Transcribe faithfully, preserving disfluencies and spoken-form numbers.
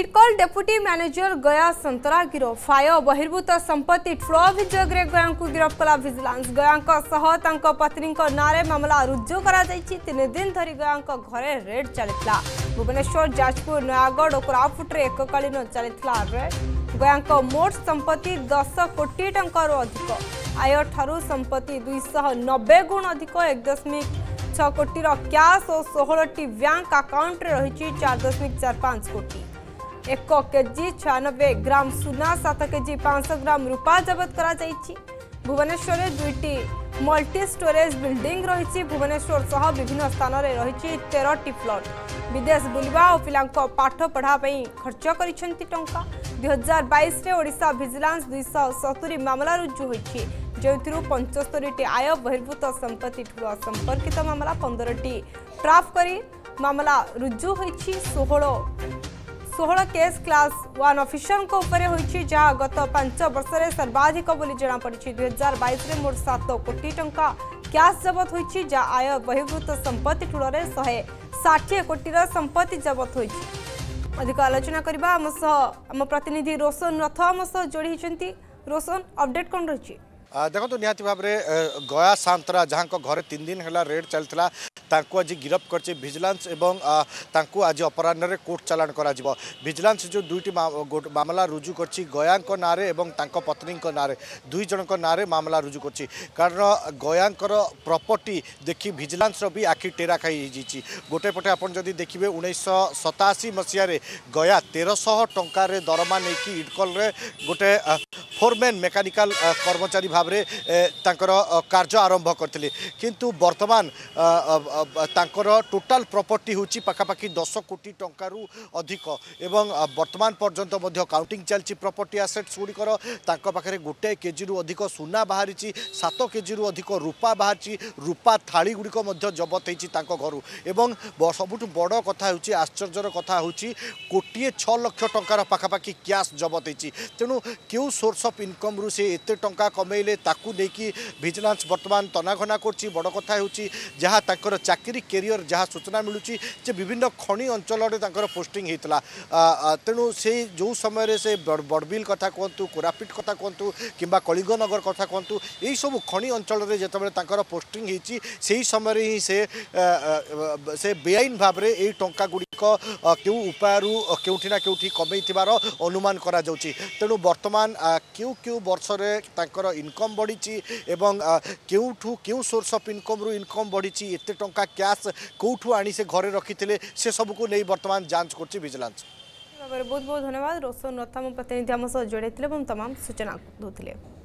इडकॉल deputy manager गया संतरा गिरफ। Fire बहिर्भूत संपत्ति फ्लो अभियोग गया को गिरफ कला भिजिलांस। गया पत्नी नारे मामला रुजु तीन दिन धरी गया घरे रेड चलता। भुवनेश्वर जाजपुर नयागढ़ और कोरापुटे एककालीन चलता रेड। गया मोट संपत्ति दस कोटी टंका अधिक। आय ठारू संपत्ति दुईश नब्बे गुण अधिक। एक दशमिक छह कोटी कैश और सोलह टी बैंक अकाउंट रही चार दशमिक चार पांच कोटी। एक केजी छियानबे ग्राम सुना सात केजी पांच सौ ग्राम रूपा जबत करा जाइछि। भुवनेश्वर में दुईटी मल्टी स्टोरेज बिल्डिंग रही। भुवनेश्वर सह विभिन्न स्थान में रही तेरह टी प्लॉट। विदेश बुलवा और पिलांको पाठ पढ़ा खर्च करिसेंती टंका। दो हज़ार बाईस रे ओडिशा भिजिलांस दो सौ सत्तर मामला रुजु होइछि। जो पंचस्तरी आय बहिर्भूत संपत्ति ठुआ संपर्कित मामला पंद्रह टी ट्राफ करी मामला रुजु होइछि। सोलह सोलह केस क्लास वन ऑफिसर को ऊपर होइछि, जहाँ गत पांच वर्ष में सर्वाधिक बोली जना पड़ी। दुई हजार बैस में मोट सात कोटी टंका कैश जबत होइछि, जहाँ आय बहिर्भूत संपत्ति ठूल में शहे षाठी कोटीर संपत्ति जबत होइछि। अधिक आलोचना करबा हम सह हम प्रतिनिधि रोशन रथ हम सह जोड़ी होइछंती। रोशन, अपडेट कौन रही? देखो निहाती भाव में गया सांतरा जहाँ घरे तीन दिन है रेड चलता आज गिरफ कर भिजिलांस एवं आज अपराह्न कोर्ट चलाण कर। भिजिलांस जो दुईटी मामला रुजु कर गया नाँरे एवं पत्नी नाँरे दुई जन नाँरे मामला रुजु कर कारण गया प्रॉपर्टी देखी भिजिलांस भी आखि टेरा खाई। गोटे पटे आपन जदि देखिए उन्नीस सताशी मसीह गया तेरश टंका दरमा नहीं कि इडकल गोटे फोरमैन मेकानिकाल कर्मचारी भाव में कार्य आरंभ करते किंतु वर्तमान टोटाल प्रॉपर्टी होची पखापाखि दस कोटी टंकारु अधिक एवं वर्तमान पर्यंत मध्य काउंटिंग चलची। प्रॉपर्टी एसेट्स गुड़िकर पाखे गोटे केजी रु अधिक सुना बाहरी सात केजी रु अधिक रूपा बाहरी रूपा थाली गुड़िक जबत होती घर एवं सबुठ बड़ कथा होची आश्चर्यर कथा होची कोटी छ लाख टंकार पाखापाखि कैश जबत होती। तेणु क्यों सोर्स अफ इनकम रु से एत टा कमेले भिजिलांस वर्तमान तनाघना कर कथा हो चाकरी कैरियर जहाँ सूचना मिलूची जे विभिन्न खणी अंचल पोस्टिंग होता। तेणु से जो समय से बड़बिल कथा कहतु कोरापीट कथा कहतु किंबा कलिंगनगर कथा कहतु यही सब खणी अंचल जो पोस्टिंग होती से समय ही से, से बेआईन भाव में यही टंका गुड़िक क्यों उपायरू क्योंठिना क्योंठी कमे अनुमान करा जाउची। तेणु वर्तमान क्यों क्यों वर्ष इनकम बढ़ी एवं क्योंठू क्यों सोर्स ऑफ इनकम रु इनकम बढ़ी एत टंका का कैश कोठू आनी से घरे रखी थे से सब को नहीं वर्तमान जांच करछि भिजिलांस। बहुत बहुत धन्यवाद रोशन रथ प्रतिनिधि आम सह जोड़े तमाम सूचना दूसरे।